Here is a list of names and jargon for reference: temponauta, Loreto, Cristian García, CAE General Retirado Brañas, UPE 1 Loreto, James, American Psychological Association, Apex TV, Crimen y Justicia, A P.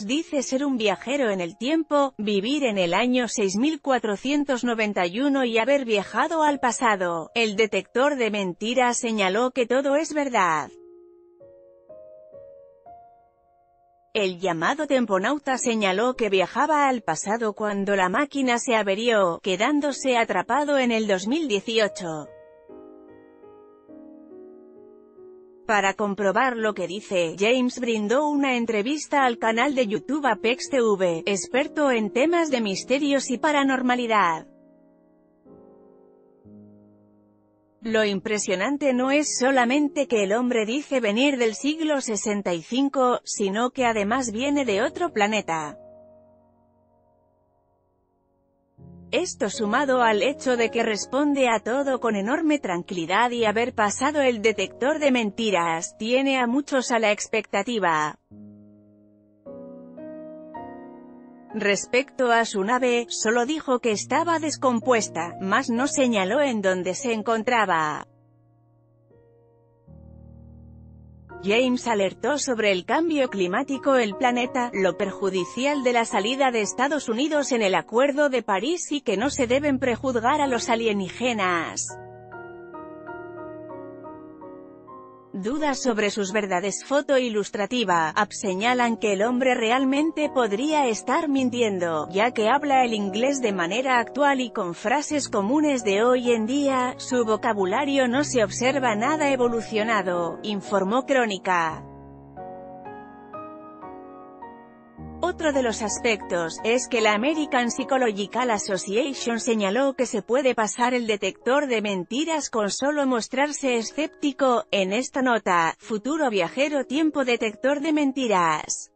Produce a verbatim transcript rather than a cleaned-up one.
James dice ser un viajero en el tiempo, vivir en el año seis mil cuatrocientos noventa y uno y haber viajado al pasado. El detector de mentiras señaló que todo es verdad. El llamado temponauta señaló que viajaba al pasado cuando la máquina se averió, quedándose atrapado en el dos mil dieciocho. Para comprobar lo que dice, James brindó una entrevista al canal de YouTube Apex T V, experto en temas de misterios y paranormalidad. Lo impresionante no es solamente que el hombre dice venir del siglo sesenta y cinco, sino que además viene de otro planeta. Esto sumado al hecho de que responde a todo con enorme tranquilidad y haber pasado el detector de mentiras, tiene a muchos a la expectativa. Respecto a su nave, solo dijo que estaba descompuesta, mas no señaló en dónde se encontraba. James alertó sobre el cambio climático en el planeta, lo perjudicial de la salida de Estados Unidos en el Acuerdo de París y que no se deben prejuzgar a los alienígenas. Dudas sobre sus verdades. Foto ilustrativa. A P señalan que el hombre realmente podría estar mintiendo, ya que habla el inglés de manera actual y con frases comunes de hoy en día, su vocabulario no se observa nada evolucionado, informó Crónica. Otro de los aspectos, es que la American Psychological Association señaló que se puede pasar el detector de mentiras con solo mostrarse escéptico. En esta nota, futuro viajero tiempo detector de mentiras.